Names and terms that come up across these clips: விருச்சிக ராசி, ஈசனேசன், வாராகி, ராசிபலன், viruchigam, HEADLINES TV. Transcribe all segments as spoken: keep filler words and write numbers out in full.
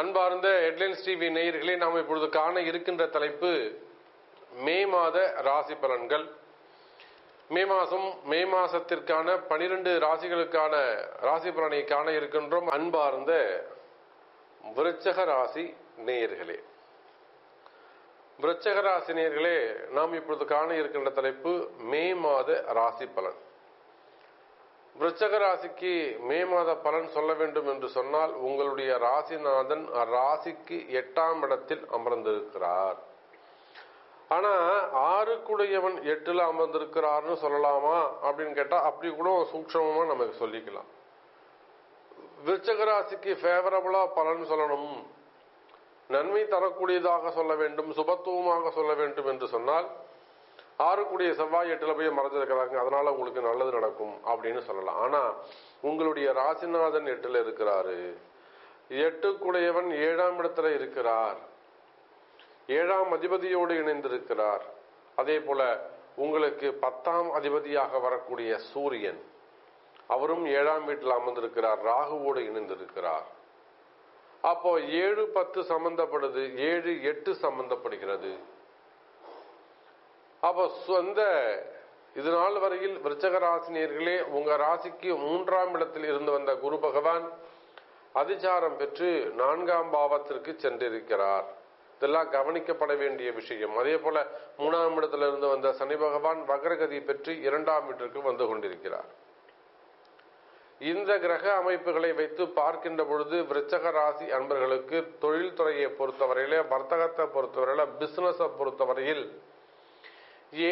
அன்பார்ந்த headlines TV நேயர்களே, நாம் இப்பொழுது காண இருக்கின்ற தலைப்பு மே மாத ராசி பலன்கள். மே மாதம் மே மாதத்திற்கான பனிரெண்டு ராசிகளுக்கான ராசி பலனை காண இருக்கின்றோம். அன்பார்ந்த விருச்சக ராசி நேயர்களே, விருச்சக ராசி நேயர்களே, நாம் இப்பொழுது காண இருக்கின்ற தலைப்பு மே மாத ராசி பலன். விருச்சக ராசிக்கு மே மாத பலன் சொல்ல வேண்டும் என்று சொன்னால், உங்களுடைய ராசிநாதன் ராசிக்கு எட்டாம் இடத்தில் அமர்ந்திருக்கிறார். ஆனா ஆறுக்குடையவன் எட்டுல அமர்ந்திருக்கிறார்னு சொல்லலாமா அப்படின்னு கேட்டா, அப்படி கூட சூட்சமா நமக்கு சொல்லிக்கலாம். விருச்சக ராசிக்கு ஃபேவரபிளா பலன் சொல்லணும், நன்மை தரக்கூடியதாக சொல்ல வேண்டும், சுபத்துவமாக சொல்ல வேண்டும் என்று சொன்னால், ஆறுக்குடைய செவ்வாய் எட்டுல போய் மறைஞ்சிருக்கிறாங்க, அதனால உங்களுக்கு நல்லது நடக்கும் அப்படின்னு சொல்லலாம். ஆனா உங்களுடைய ராசிநாதன் எட்டுல இருக்கிறாரு, எட்டுக்குடையவன் ஏழாம் இடத்துல இருக்கிறார், ஏழாம் அதிபதியோடு இணைந்திருக்கிறார். அதே போல உங்களுக்கு பத்தாம் அதிபதியாக வரக்கூடிய சூரியன், அவரும் ஏழாம் வீட்டில் அமர்ந்திருக்கிறார், ராகுவோடு இணைந்திருக்கிறார். அப்போ ஏழு பத்து சம்பந்தப்படுது, ஏழு எட்டு சம்பந்தப்படுகிறது. அப்போ சொந்த இது நாள் வரையில் விருச்சக ராசினியர்களே, உங்க ராசிக்கு மூன்றாம் இடத்தில் இருந்து வந்த குரு பகவான் அதிசாரம் பெற்று நான்காம் பாவத்திற்கு சென்றிருக்கிறார். இதெல்லாம் கவனிக்கப்பட வேண்டிய விஷயம். அதே போல மூணாம் இடத்துல இருந்து வந்த சனி பகவான் வக்ரகதி பெற்று இரண்டாம் வீட்டிற்கு வந்து கொண்டிருக்கிறார். இந்த கிரக அமைப்புகளை வைத்து பார்க்கின்ற பொழுது விருச்சக ராசி அன்பர்களுக்கு தொழில்துறையை பொறுத்தவரையில, வர்த்தகத்தை பொறுத்தவரையில, பிசினஸை பொறுத்தவரையில்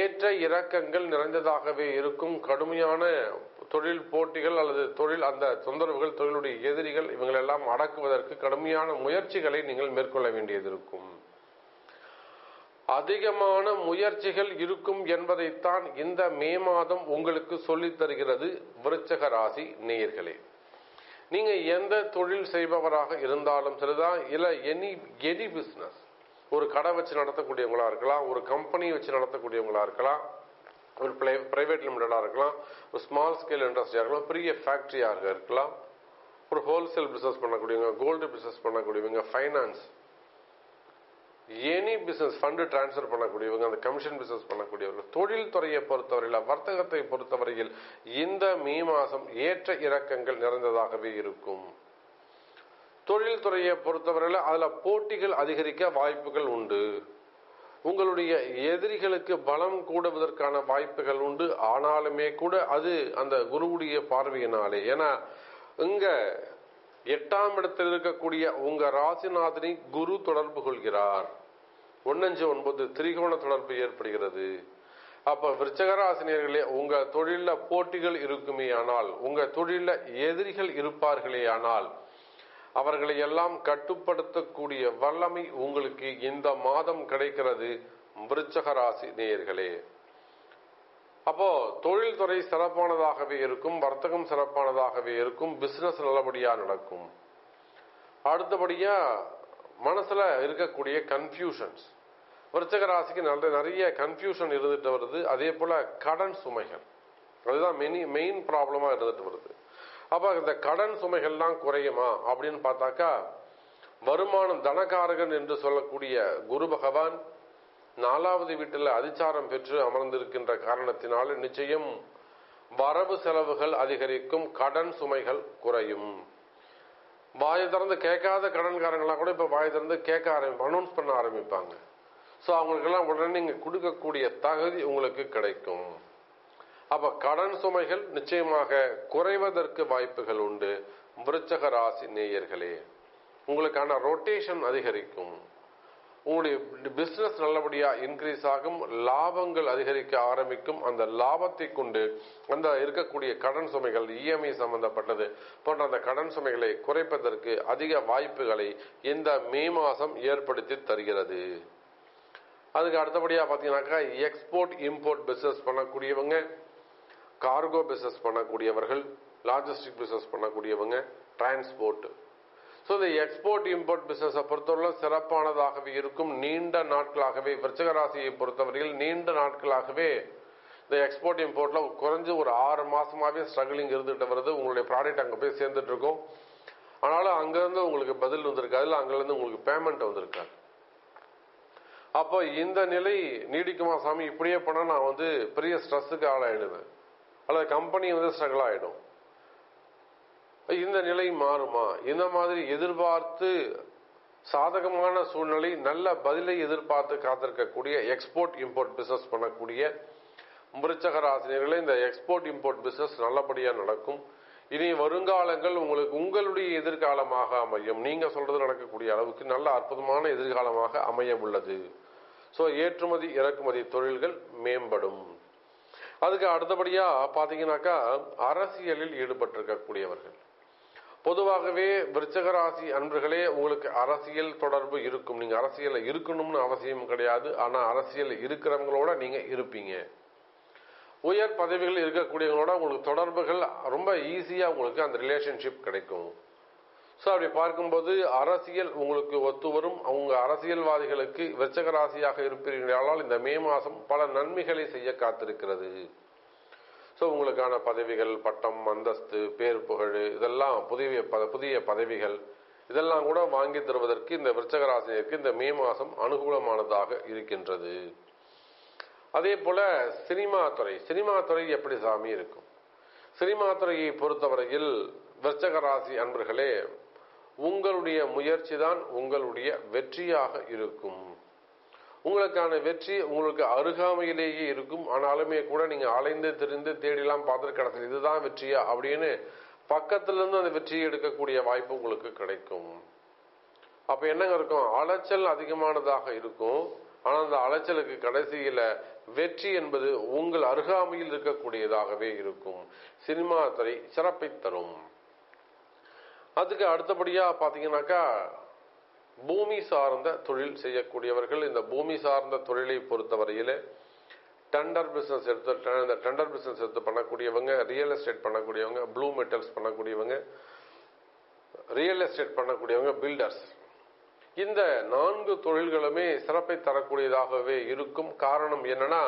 ஏற்ற இறக்கங்கள் நிறைந்ததாகவே இருக்கும். கடுமையான தொழில் போட்டிகள் அல்லது தொழில் அந்த தொந்தரவுகள், தொழிலுடைய எதிரிகள், இவங்களெல்லாம் அடக்குவதற்கு கடுமையான முயற்சிகளை நீங்கள் மேற்கொள்ள வேண்டியது இருக்கும். அதிகமான முயற்சிகள் இருக்கும் என்பதைத்தான் இந்த மே மாதம் உங்களுக்கு சொல்லித் தருகிறது. விருச்சக ராசி நேயர்களே, நீங்க எந்த தொழில் செய்பவராக இருந்தாலும் சரிதான், இல்ல எனி எனி பிசினஸ், ஒரு கடை வச்சு நடத்தக்கூடியவங்களா இருக்கலாம், ஒரு கம்பெனி வச்சு நடத்தக்கூடியவங்களா இருக்கலாம், ஒரு பிளே பிரைவேட் லிமிடெடாக இருக்கலாம், ஒரு ஸ்மால் ஸ்கேல் இண்டஸ்ட்ரியாக இருக்கலாம், பெரிய ஃபேக்ட்ரியாக இருக்கலாம், ஒரு ஹோல்சேல் பிஸ்னஸ் பண்ணக்கூடியவங்க, கோல்டு பிஸ்னஸ் பண்ணக்கூடியவங்க, finance, any business, fund transfer பண்ணக்கூடியவங்க, அந்த கமிஷன் பிஸ்னஸ் பண்ணக்கூடியவர்கள், தொழில்துறையை பொறுத்தவரையில், வர்த்தகத்தை பொறுத்தவரையில் இந்த மே மாதம் ஏற்ற இறக்கங்கள் நிறைந்ததாகவே இருக்கும். தொழில்துறையை பொறுத்தவரையில் அதில் போட்டிகள் அதிகரிக்க வாய்ப்புகள் உண்டு. உங்களுடைய எதிரிகளுக்கு பலம் கூடுவதற்கான வாய்ப்புகள் உண்டு. ஆனாலுமே கூட அது அந்த குருவுடைய பார்வையினாலே, ஏன்னா இங்க எட்டாம் இடத்தில் இருக்கக்கூடிய உங்க ராசிநாதனை குரு தொடர்பு கொள்கிறார். ஒன்னஞ்சு ஒன்பது திரிகோண தொடர்பு ஏற்படுகிறது. அப்ப விருச்சக ராசினியர்களே, உங்க தொழில போட்டிகள் இருக்குமே, ஆனால் உங்க தொழில எதிரிகள் இருப்பார்களே, ஆனால் அவர்களை எல்லாம் கட்டுப்படுத்தக்கூடிய வல்லமை உங்களுக்கு இந்த மாதம் கிடைக்கிறது விருச்சக ராசி நேயர்களே. அப்போ தொழில்துறை சிறப்பானதாகவே இருக்கும், வர்த்தகம் சிறப்பானதாகவே இருக்கும், பிசினஸ் நல்லபடியா நடக்கும். அடுத்தபடியா மனசுல இருக்கக்கூடிய கன்ஃபியூஷன்ஸ், விருச்சக ராசிக்கு நல்ல நிறைய கன்ஃபியூஷன் இருந்துட்டு வருது. அதே போல கடன் சுமைகள், அதுதான் மெனி மெயின் ப்ராப்ளமா இருந்துட்டு வருது. அப்போ இந்த கடன் சுமைகள்லாம் குறையுமா அப்படின்னு பார்த்தாக்கா, வருமானம் தனகாரகன் என்று சொல்லக்கூடிய குரு பகவான் நாலாவது வீட்டில் அதிசாரம் பெற்று அமர்ந்திருக்கின்ற காரணத்தினால நிச்சயம் வரவு செலவுகள் அதிகரிக்கும், கடன் சுமைகள் குறையும். வாயை திறந்து கேட்காத கடன்காரங்களாம் கூட இப்போ வாயை திறந்து கேட்க ஆரம்பி அனௌன்ஸ் பண்ண ஆரம்பிப்பாங்க. ஸோ அவங்களுக்கெல்லாம் உடனே நீங்கள் கொடுக்கக்கூடிய தகுதி உங்களுக்கு கிடைக்கும். அப்ப கடன் சுமைகள் நிச்சயமாக குறைவதற்கு வாய்ப்புகள் உண்டு. விருச்சக ராசி நேயர்களே, உங்களுக்கான ரொட்டேஷன் அதிகரிக்கும், உங்களுடைய பிசினஸ் நல்லபடியா இன்க்ரீஸ் ஆகும், லாபங்கள் அதிகரிக்க ஆரம்பிக்கும். அந்த லாபத்தை கொண்டு அந்த இருக்கக்கூடிய கடன் சுமைகள், இஎம்ஐ சம்பந்தப்பட்டது போன்ற அந்த கடன் சுமைகளை குறைப்பதற்கு அதிக வாய்ப்புகளை இந்த மே மாதம் ஏற்படுத்தி தருகிறது. அதுக்கு அடுத்தபடியா பாத்தீங்கன்னாக்கா, எக்ஸ்போர்ட் இம்போர்ட் பிசினஸ் பண்ணக்கூடியவங்க, கார்கோ பிசினஸ் பண்ணக்கூடியவர்கள், லாஜிஸ்டிக் பிசினஸ் பண்ணக்கூடியவங்க, டிரான்ஸ்போர்ட், ஸோ இந்த எக்ஸ்போர்ட் இம்போர்ட் பிசினஸை பொறுத்தவரை சிறப்பானதாகவே இருக்கும். நீண்ட நாட்களாகவே விருச்சக ராசியை பொறுத்தவரையில் நீண்ட நாட்களாகவே இந்த எக்ஸ்போர்ட் இம்போர்ட்ல குறைஞ்சு ஒரு ஆறு மாசமாவே ஸ்ட்ரகிளிங் இருந்துட்டு வருது. உங்களுடைய ப்ராடக்ட் அங்கே போய் சேர்ந்துட்டு இருக்கும். ஆனாலும் அங்கேருந்து உங்களுக்கு பதில் வந்திருக்காது, இல்லை அங்கேருந்து உங்களுக்கு பேமெண்ட் வந்திருக்காது. அப்போ இந்த நிலை நீடிக்குமா சாமி? இப்படியே போனால் நான் வந்து பெரிய ஸ்ட்ரெஸ்ஸுக்கு ஆளாயிடுவேன், அல்லது கம்பெனி வந்து ஸ்ட்ரகிள் ஆகிடும். இந்த நிலை மாறுமா? இந்த மாதிரி எதிர்பார்த்து சாதகமான சூழ்நிலை, நல்ல பதிலை எதிர்பார்த்து காத்திருக்கக்கூடிய எக்ஸ்போர்ட் இம்போர்ட் பிசினஸ் பண்ணக்கூடிய விருச்சிக ராசினியர்களே, இந்த எக்ஸ்போர்ட் இம்போர்ட் பிசினஸ் நல்லபடியாக நடக்கும். இனி வருங்காலங்கள் உங்களுக்கு உங்களுடைய எதிர்காலமாக அமையும். நீங்க சொல்றது நடக்கக்கூடிய அளவுக்கு நல்ல அற்புதமான எதிர்காலமாக அமைய உள்ளது. ஸோ ஏற்றுமதி இறக்குமதி தொழில்கள் மேம்படும். அதுக்கு அடுத்தபடியா பாத்தீங்கன்னாக்கா, அரசியலில் ஈடுபட்டிருக்கக்கூடியவர்கள் பொதுவாகவே விருச்சிக ராசி அன்பர்களே, உங்களுக்கு அரசியல் தொடர்பு இருக்கும். நீங்க அரசியல இருக்கணும்னு அவசியம் கிடையாது, ஆனா அரசியல் இருக்கிறவங்களோட நீங்க இருப்பீங்க. உயர் பதவிகள் இருக்கக்கூடியவங்களோட உங்களுக்கு தொடர்புகள் ரொம்ப ஈஸியா உங்களுக்கு அந்த ரிலேஷன்ஷிப் கிடைக்கும். ஸோ அப்படி பார்க்கும்போது அரசியல் உங்களுக்கு ஒத்து வரும். அவங்க அரசியல்வாதிகளுக்கு விருச்சிக ராசியாக இருப்பீர்களானால் இந்த மே மாதம் பல நன்மைகளை செய்ய காத்திருக்கிறது. ஸோ உங்களுக்கான பதவிகள், பட்டம், அந்தஸ்து, பேர், புகழ், இதெல்லாம் புதிய புதிய பதவிகள் இதெல்லாம் கூட வாங்கி தருவதற்கு இந்த விருச்சிக ராசிக்கு இந்த மே மாதம் அனுகூலமானதாக இருக்கின்றது. அதே போல சினிமா துறை, சினிமா துறை எப்படி சாமி இருக்கும்? சினிமா துறையை பொறுத்தவரையில் விருச்சிக ராசி அன்பர்களே, உங்களுடைய முயற்சி தான் உங்களுடைய வெற்றியாக இருக்கும். உங்களுக்கான வெற்றி உங்களுக்கு அருகாமையிலேயே இருக்கும். ஆனாலுமே கூட நீங்க அலைந்து திரிந்து தேடிலாம் பார்த்துட்டு கடைசியில் இதுதான் வெற்றியா அப்படின்னு பக்கத்திலிருந்து அந்த வெற்றியை எடுக்கக்கூடிய வாய்ப்பு உங்களுக்கு கிடைக்கும். அப்ப என்னங்க இருக்கும்? அலைச்சல் அதிகமானதாக இருக்கும். ஆனா அந்த அலைச்சலுக்கு கடைசியில வெற்றி என்பது உங்கள் அருகாமையில் இருக்கக்கூடியதாகவே இருக்கும். சினிமா துறை சிறப்பை தரும். அதுக்கு அடுத்தபடியா பாத்தீங்கன்னாக்கா, பூமி சார்ந்த தொழில் செய்யக்கூடியவர்கள் இந்த பூமி சார்ந்த தொழிலை பொறுத்தவரையில டெண்டர் பிசினஸ் எடுத்து டெண்டர் பிசினஸ் எடுத்து பண்ணக்கூடியவங்க, ரியல் எஸ்டேட் பண்ணக்கூடியவங்க, ப்ளூ மெட்டல்ஸ் பண்ணக்கூடியவங்க, ரியல் எஸ்டேட் பண்ணக்கூடியவங்க, பில்டர்ஸ், இந்த நான்கு தொழில்களுமே சிறப்பை தரக்கூடியதாகவே இருக்கும். காரணம் என்னன்னா,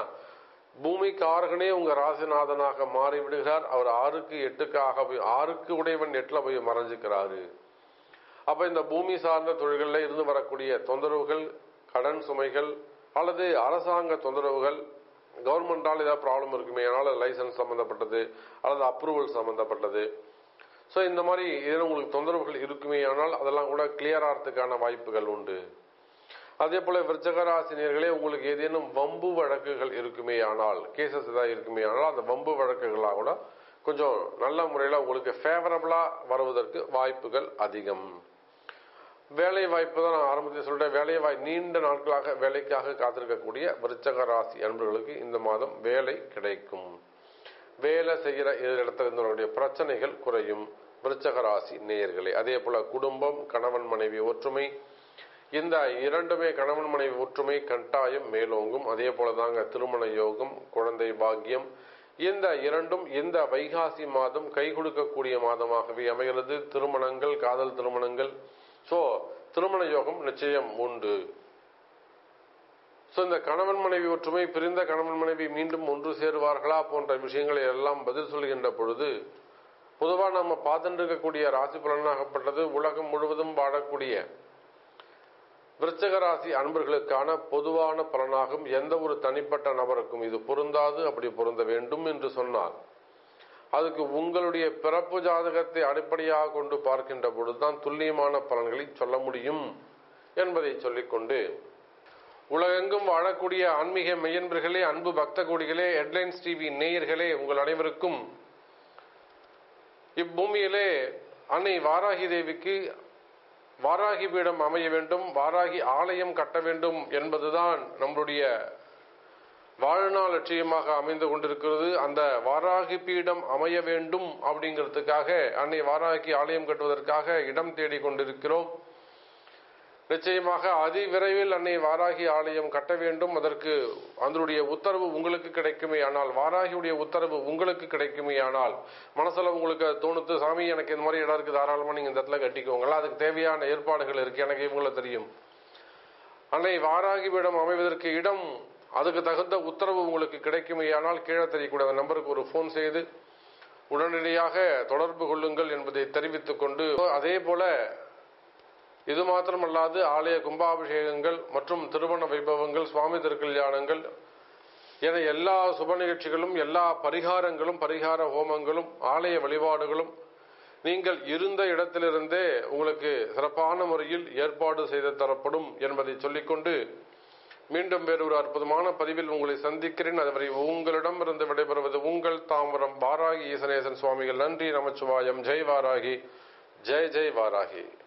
பூமிக்காரகனே உங்க ராசிநாதனாக மாறிவிடுகிறார். அவர் ஆறுக்கு எட்டுக்காக ஆறுக்கு உடையவன் எட்டுல போய் மறைஞ்சுக்கிறாரு. அப்ப இந்த பூமி சார்ந்த தொழில்கள்ல இருந்து வரக்கூடிய தொந்தரவுகள், கடன் சுமைகள், அல்லது அரசாங்க தொந்தரவுகள், கவர்மெண்டால் ஏதாவது ப்ராப்ளம் இருக்குமே, அதனால லைசன்ஸ் சம்பந்தப்பட்டது அல்லது அப்ரூவல் சம்பந்தப்பட்டது, ஸோ இந்த மாதிரி ஏதாவது உங்களுக்கு தொந்தரவுகள் இருக்குமே, ஆனால் அதெல்லாம் கூட கிளியர் ஆகிறதுக்கான வாய்ப்புகள் உண்டு. அதே போல விருச்சிக ராசினியர்களே, உங்களுக்கு ஏதேனும் வம்பு வழக்குகள் இருக்குமே ஆனால், கேசஸ் ஏதாவது இருக்குமே ஆனால், அந்த வம்பு வழக்குகளாக கூட கொஞ்சம் நல்ல முறையில் உங்களுக்கு ஃபேவரபிளாக வருவதற்கு வாய்ப்புகள் அதிகம். வேலை வாய்ப்பு தான் நான் ஆரம்பத்தில் சொல்லிட்டேன். வேலை வாய் நீண்ட நாட்களாக வேலைக்காக காத்திருக்கக்கூடிய விருச்சிக ராசி அன்பர்களுக்கு இந்த மாதம் வேலை கிடைக்கும். வேலை செய்கிற இடத்துல இருந்தவர்களுடைய பிரச்சனைகள் குறையும் விருச்சிக ராசி நேயர்களே. அதே போல குடும்பம், கணவன் மனைவி ஒற்றுமை, இந்த இரண்டுமே கணவன் மனைவி ஒற்றுமை கட்டாயம் மேலோங்கும். அதே போல தாங்க திருமண யோகம், குழந்தை பாக்கியம், இந்த இரண்டும் இந்த வைகாசி மாதம் கை கொடுக்கக்கூடிய மாதமாகவே அமைகிறது. திருமணங்கள், காதல் திருமணங்கள், ஸோ திருமண யோகம் நிச்சயம் உண்டு. ஸோ இந்த கணவன் மனைவி ஒற்றுமை, பிரிந்த கணவன் மனைவி மீண்டும் ஒன்று சேருவார்களா போன்ற விஷயங்களை எல்லாம் பதில் சொல்கின்ற பொழுது, பொதுவாக நம்ம பார்த்துட்டு இருக்கக்கூடிய ராசி பலனாகப்பட்டது உலகம் முழுவதும் வாழக்கூடிய விருச்சிக ராசி அன்பர்களுக்கான பொதுவான பலனாகும். எந்த ஒரு தனிப்பட்ட நபருக்கும் இது பொருந்தாது. அப்படி பொருந்த வேண்டும் என்று சொன்னால் அதுக்கு உங்களுடைய பிறப்பு ஜாதகத்தை அடிப்படையாக கொண்டு பார்க்கின்ற பொழுதுதான் துல்லியமான பலன்களை சொல்ல முடியும் என்பதை சொல்லிக்கொண்டு, உலகெங்கும் வாழக்கூடிய ஆன்மீக மையன்பர்களே, அன்பு பக்த கோடிகளே, ஹெட்லைன்ஸ் டிவி நேயர்களே, உங்கள் அனைவருக்கும் இப்பூமியிலே அன்னை வாராகி தேவிக்கு வாராகி பீடம் அமைய வேண்டும், வாராகி ஆலயம் கட்ட வேண்டும் என்பதுதான் நம்முடைய வாழ்நாள் லட்சியமாக அமைந்து கொண்டிருக்கிறது. அந்த வாராகி பீடம் அமைய வேண்டும் அப்படிங்கிறதுக்காக அன்னை வாராகி ஆலயம் கட்டுவதற்காக இடம் தேடி கொண்டிருக்கிறோம். நிச்சயமாக அதிவிரைவில் அன்னை வாராகி ஆலயம் கட்ட வேண்டும். அதற்கு அதனுடைய உத்தரவு உங்களுக்கு கிடைக்குமே ஆனால், வாராகியுடைய உத்தரவு உங்களுக்கு கிடைக்குமே ஆனால், மனசுல உங்களுக்கு தோணுத்து சாமி எனக்கு இந்த மாதிரி இடம் இருக்குது, தாராளமா நீங்க இந்த இடத்துல கட்டிக்கோங்களா, அதுக்கு தேவையான ஏற்பாடுகள் இருக்கு, எனக்கு இவங்கள தெரியும், அன்னை வாராகி பீடம் அமைவதற்கு இடம் அதுக்கு தகுந்த உத்தரவு உங்களுக்கு கிடைக்குமே ஆனால், கீழே தெரியக்கூடிய நம்பருக்கு ஒரு போன் செய்து உடனடியாக தொடர்பு கொள்ளுங்கள் என்பதை தெரிவித்துக் கொண்டு அதேபோல இது மாத்திரமல்லாது ஆலய கும்பாபிஷேகங்கள் மற்றும் திருமண வைபவங்கள் சுவாமி திருக்கல்யாணங்கள் என எல்லா சுப நிகழ்ச்சிகளும் எல்லா பரிகாரங்களும் பரிகார ஹோமங்களும் ஆலய வழிபாடுகளும் நீங்கள் இருந்த இடத்திலிருந்தே உங்களுக்கு சிறப்பான முறையில் ஏற்பாடு செய்து தரப்படும் என்பதை சொல்லிக்கொண்டு மீண்டும் வேறொரு அற்புதமான பதிவில் உங்களை சந்திக்கிறேன். அதுவரை உங்களிடமிருந்து விடைபெறுவது உங்கள் தாம்பரம் வாராகி ஈசனேசன் சுவாமிகள். நன்றி. நமச்சிவாயம். ஜெய் வாராகி. ஜெய் ஜெய் வாராகி.